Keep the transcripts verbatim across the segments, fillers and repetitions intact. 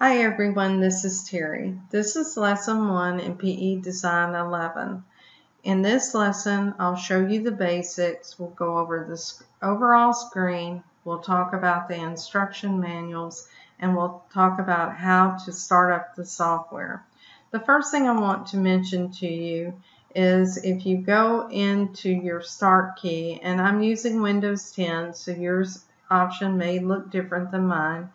Hi everyone, this is Terry. This is lesson one in P E Design eleven. In this lesson, I'll show you the basics. We'll go over the overall screen, we'll talk about the instruction manuals, and we'll talk about how to start up the software. The first thing I want to mention to you is if you go into your Start key, and I'm using Windows ten, so your option may look different than mine.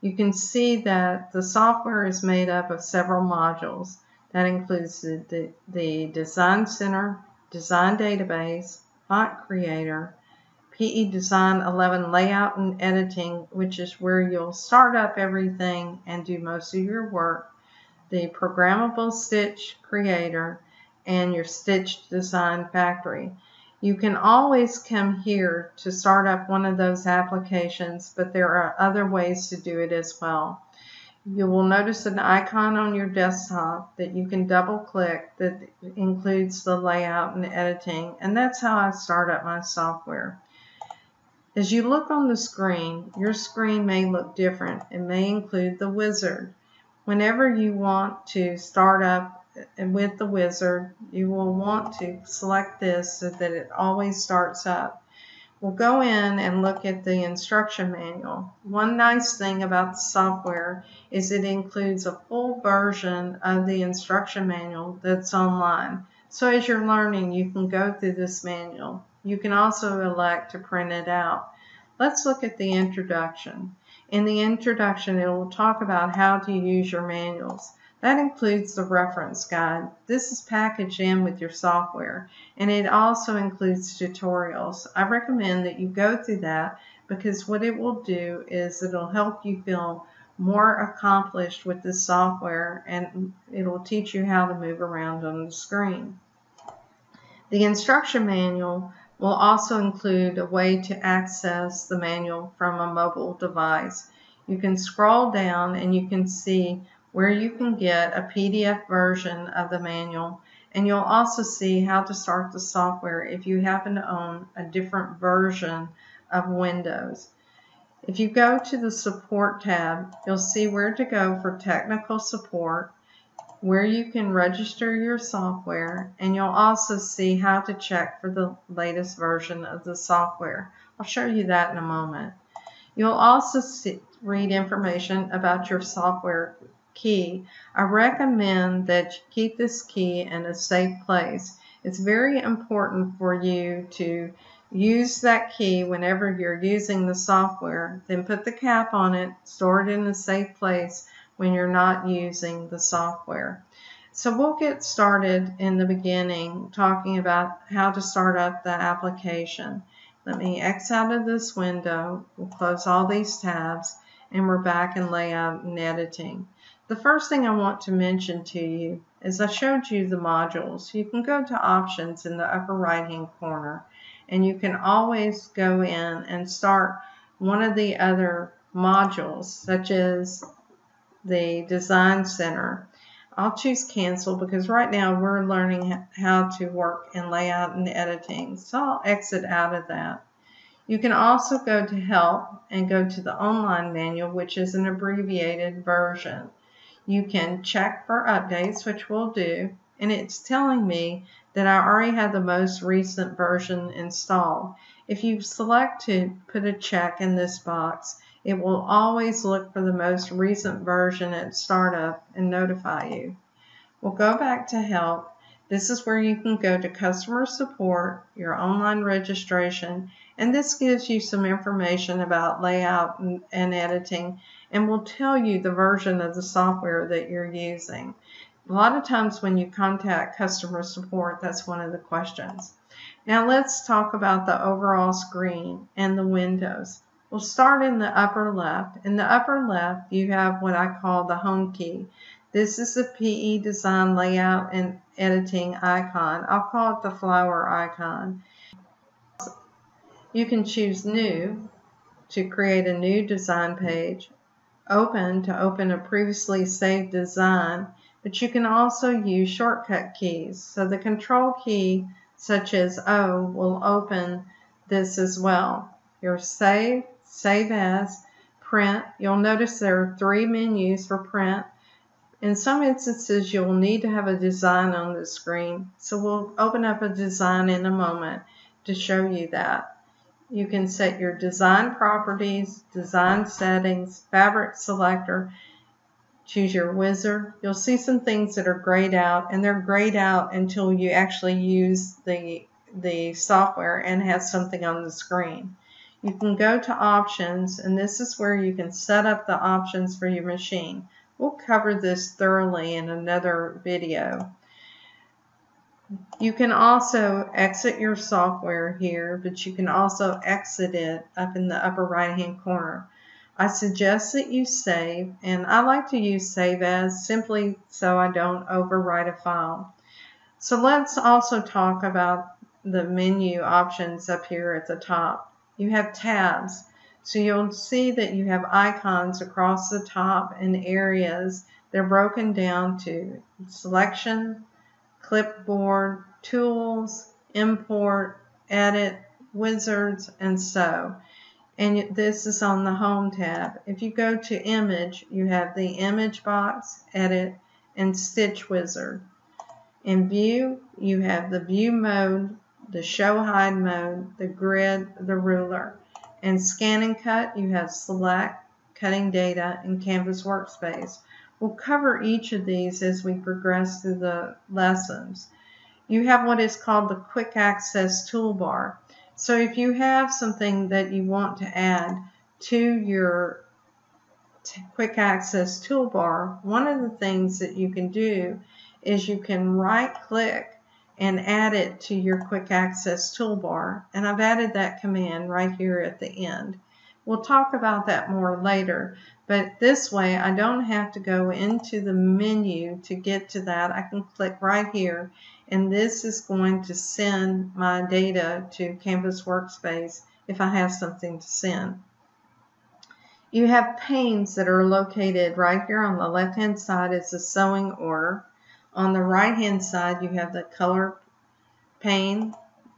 You can see that the software is made up of several modules. That includes the, the, the Design Center, Design Database, Font Creator, P E Design eleven Layout and Editing, which is where you'll start up everything and do most of your work, the Programmable Stitch Creator, and your Stitch Design Factory. You can always come here to start up one of those applications, but there are other ways to do it as well. You will notice an icon on your desktop that you can double click that includes the layout and editing, and that's how I start up my software. As you look on the screen, your screen may look different. It may include the wizard. Whenever you want to start up and with the wizard, you will want to select this so that it always starts up. We'll go in and look at the instruction manual. One nice thing about the software is it includes a full version of the instruction manual that's online. So as you're learning, you can go through this manual. You can also elect to print it out. Let's look at the introduction. In the introduction, it will talk about how to use your manuals. That includes the reference guide. This is packaged in with your software, and it also includes tutorials. I recommend that you go through that because what it will do is it'll help you feel more accomplished with the software, and it'll teach you how to move around on the screen. The instruction manual will also include a way to access the manual from a mobile device. You can scroll down and you can see where you can get a P D F version of the manual, and you'll also see how to start the software if you happen to own a different version of Windows. If you go to the support tab, you'll see where to go for technical support, where you can register your software, and you'll also see how to check for the latest version of the software. I'll show you that in a moment. You'll also see, read information about your software key. I recommend that you keep this key in a safe place. It's very important for you to use that key whenever you're using the software. Then put the cap on it, store it in a safe place when you're not using the software. So we'll get started in the beginning talking about how to start up the application. Let me X out of this window. We'll close all these tabs, and we're back in layout and editing. The first thing I want to mention to you is I showed you the modules. You can go to options in the upper right hand corner, and you can always go in and start one of the other modules, such as the Design Center. I'll choose cancel because right now we're learning how to work in layout and editing, so I'll exit out of that. You can also go to help and go to the online manual, which is an abbreviated version. You can check for updates, which we'll do, and it's telling me that I already have the most recent version installed. If you select to put a check in this box, it will always look for the most recent version at startup and notify you. We'll go back to help. This is where you can go to customer support, your online registration, and this gives you some information about layout and, and editing, and will tell you the version of the software that you're using. A lot of times when you contact customer support, that's one of the questions. Now let's talk about the overall screen and the windows. We'll start in the upper left. In the upper left, you have what I call the home key. This is the P E Design Layout and Editing icon. I'll call it the flower icon. You can choose New to create a new design page, Open to open a previously saved design, but you can also use shortcut keys. So the Control key, such as O, will open this as well. Your Save, Save As, print. You'll notice there are three menus for print. In some instances, you'll need to have a design on the screen, so we'll open up a design in a moment to show you that. You can set your design properties, design settings, fabric selector, choose your wizard. You'll see some things that are grayed out, and they're grayed out until you actually use the, the software and have something on the screen. You can go to options, and this is where you can set up the options for your machine. We'll cover this thoroughly in another video. You can also exit your software here, but you can also exit it up in the upper right-hand corner. I suggest that you save, and I like to use Save As simply so I don't overwrite a file. So let's also talk about the menu options up here at the top. You have tabs. So you'll see that you have icons across the top and areas. They're broken down to selection, clipboard, tools, import, edit, wizards, and so. And this is on the home tab. If you go to image, you have the image box, edit, and stitch wizard. In view, you have the view mode, the show hide mode, the grid, the ruler. And scan and cut, you have select, cutting data, and Canvas Workspace. We'll cover each of these as we progress through the lessons. You have what is called the quick access toolbar. So if you have something that you want to add to your quick access toolbar, one of the things that you can do is you can right click and add it to your quick access toolbar, and I've added that command right here at the end. We'll talk about that more later, but this way I don't have to go into the menu to get to that. I can click right here, and this is going to send my data to Canvas Workspace if I have something to send. You have panes that are located right here on the left-hand side is the sewing order. On the right-hand side, you have the color pane,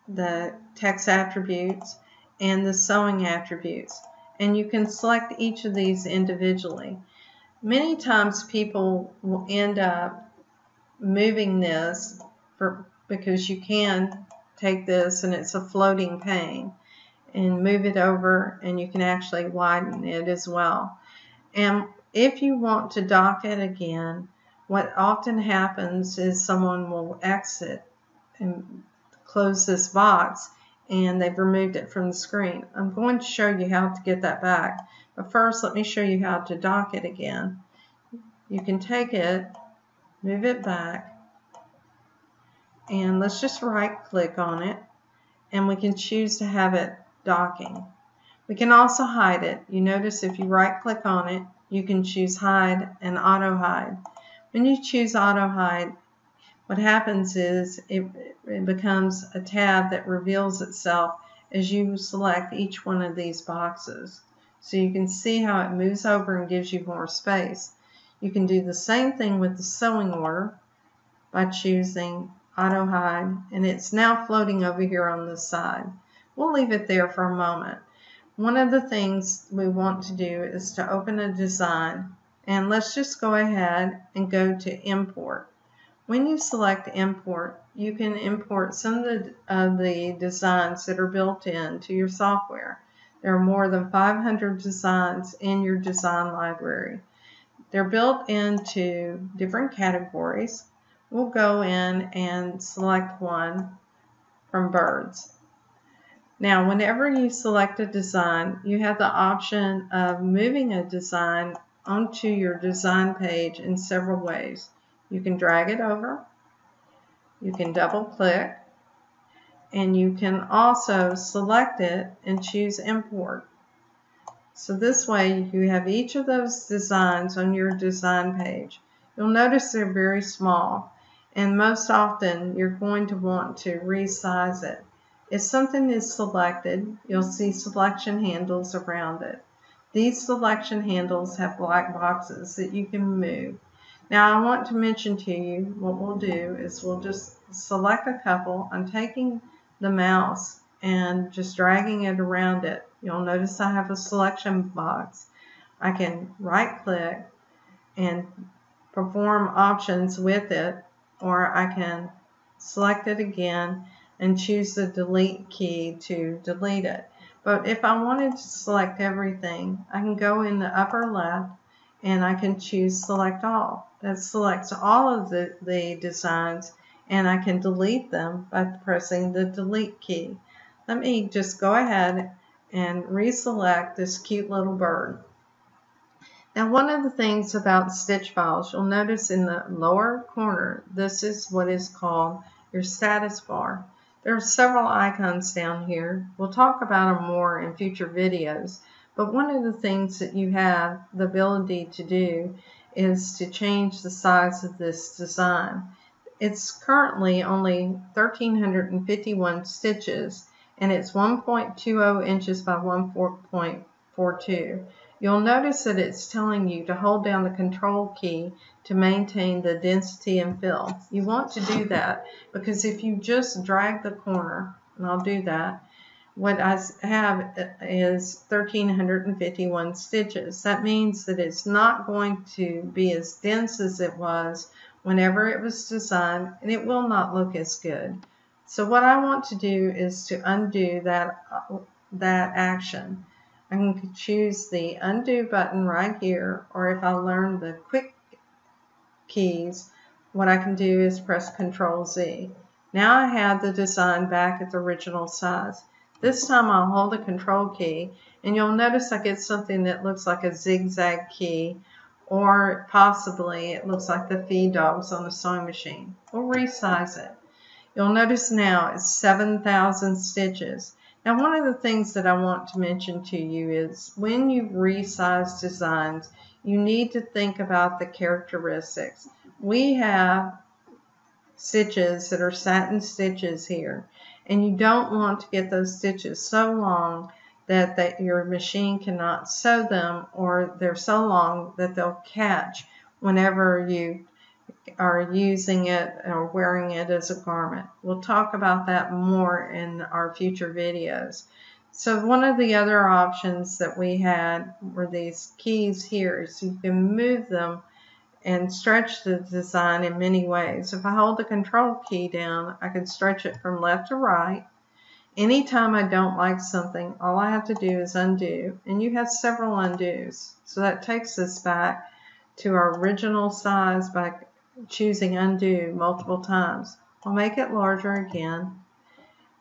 the text attributes, and the sewing attributes. And you can select each of these individually. Many times people will end up moving this for, because you can take this and it's a floating pane and move it over, and you can actually widen it as well. And if you want to dock it again, what often happens is someone will exit and close this box, and they've removed it from the screen. I'm going to show you how to get that back, but first let me show you how to dock it again. You can take it, move it back, and let's just right click on it, and we can choose to have it docking. We can also hide it. You notice if you right click on it, you can choose hide and auto hide. When you choose auto hide, what happens is it, it becomes a tab that reveals itself as you select each one of these boxes. So you can see how it moves over and gives you more space. You can do the same thing with the sewing order by choosing auto hide, and it's now floating over here on this side. We'll leave it there for a moment. One of the things we want to do is to open a design. And let's just go ahead and go to import. When you select import, you can import some of the, of the designs that are built into your software. There are more than five hundred designs in your design library. They're built into different categories. We'll go in and select one from birds. Now, whenever you select a design, you have the option of moving a design onto your design page in several ways. You can drag it over, you can double click, and you can also select it and choose import. So this way you have each of those designs on your design page. You'll notice they're very small, and most often you're going to want to resize it. If something is selected, you'll see selection handles around it. These selection handles have black boxes that you can move. Now I want to mention to you what we'll do is we'll just select a couple. I'm taking the mouse and just dragging it around it. You'll notice I have a selection box. I can right click and perform options with it, or I can select it again and choose the delete key to delete it. But if I wanted to select everything, I can go in the upper left and I can choose select all. That selects all of the, the designs, and I can delete them by pressing the delete key. Let me just go ahead and reselect this cute little bird. Now, one of the things about Stitch files, you'll notice in the lower corner, this is what is called your status bar. There are several icons down here. We'll talk about them more in future videos. But one of the things that you have the ability to do is to change the size of this design. It's currently only one thousand three hundred fifty-one stitches, and it's one point two zero inches by one point four two. You'll notice that it's telling you to hold down the control key to maintain the density and fill. You want to do that because if you just drag the corner, and I'll do that, what I have is one thousand three hundred fifty-one stitches. That means that it's not going to be as dense as it was whenever it was designed, and it will not look as good. So what I want to do is to undo that, that action. I can choose the undo button right here, or if I learn the quick keys, what I can do is press Control Z. Now I have the design back at the original size. This time I'll hold the Control key, and you'll notice I get something that looks like a zigzag key, or possibly it looks like the feed dogs on the sewing machine. We'll resize it. You'll notice now it's seven thousand stitches. Now, one of the things that I want to mention to you is when you resize designs, you need to think about the characteristics. We have stitches that are satin stitches here, and you don't want to get those stitches so long that, that your machine cannot sew them, or they're so long that they'll catch whenever you are using it or wearing it as a garment. We'll talk about that more in our future videos. So one of the other options that we had were these keys here. So you can move them and stretch the design in many ways. If I hold the control key down, I can stretch it from left to right. Anytime I don't like something, all I have to do is undo, and you have several undos. So that takes us back to our original size by choosing undo multiple times. I'll make it larger again,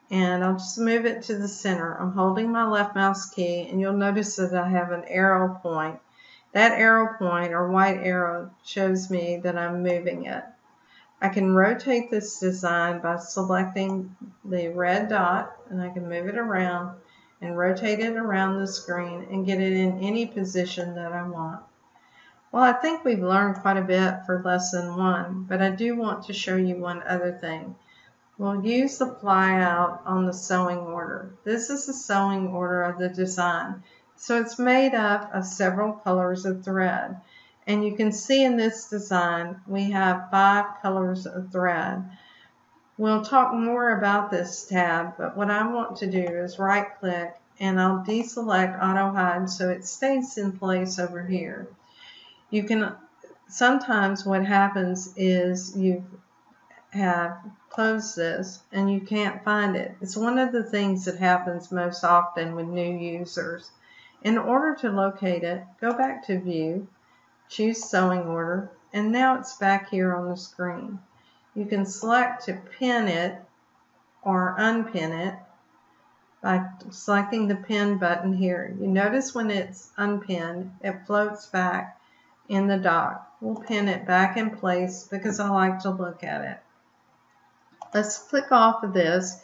and I'll just move it to the center. I'm holding my left mouse key, and you'll notice that I have an arrow point. That arrow point, or white arrow, shows me that I'm moving it. I can rotate this design by selecting the red dot, and I can move it around and rotate it around the screen and get it in any position that I want. Well, I think we've learned quite a bit for lesson one, but I do want to show you one other thing. We'll use the flyout on the sewing order. This is the sewing order of the design. So it's made up of several colors of thread. And you can see in this design, we have five colors of thread. We'll talk more about this tab, but what I want to do is right click, and I'll deselect auto hide so it stays in place over here. You can, sometimes what happens is you have closed this and you can't find it. It's one of the things that happens most often with new users. In order to locate it, go back to View, choose Sewing Order, and now it's back here on the screen. You can select to pin it or unpin it by selecting the Pin button here. You notice when it's unpinned, it floats back in the dock. We'll pin it back in place because I like to look at it. Let's click off of this,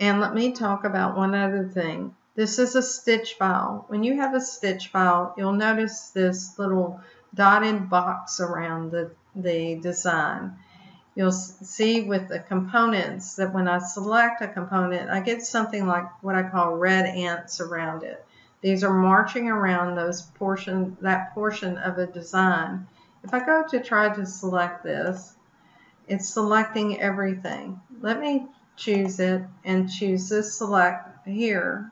and let me talk about one other thing. This is a stitch file. When you have a stitch file, you'll notice this little dotted box around the, the design. You'll see with the components that when I select a component, I get something like what I call red ants around it. These are marching around those portion, that portion of a design. If I go to try to select this, it's selecting everything. Let me choose it and choose this select here.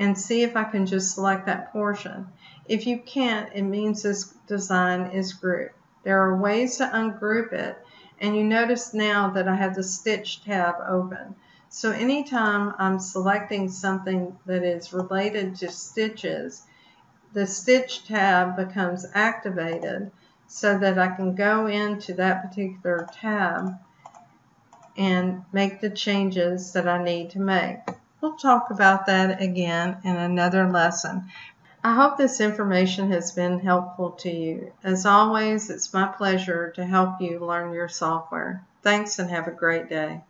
and see if I can just select that portion. If you can't, it means this design is grouped. There are ways to ungroup it, and you notice now that I have the Stitch tab open. So anytime I'm selecting something that is related to stitches, the Stitch tab becomes activated so that I can go into that particular tab and make the changes that I need to make. We'll talk about that again in another lesson. I hope this information has been helpful to you. As always, it's my pleasure to help you learn your software. Thanks and have a great day.